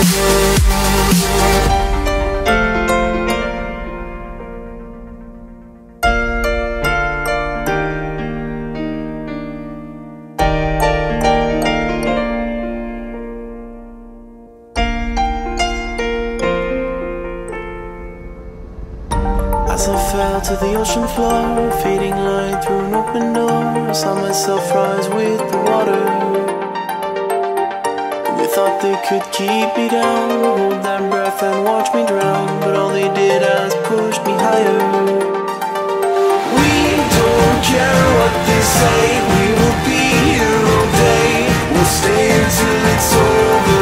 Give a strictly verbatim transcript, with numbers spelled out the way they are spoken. As I fell to the ocean floor, fading light through an open door, saw myself rise with the water. Thought they could keep me down, hold that breath and watch me drown, but all they did was push me higher. We don't care what they say, we will be here all day, we'll stay until it's over.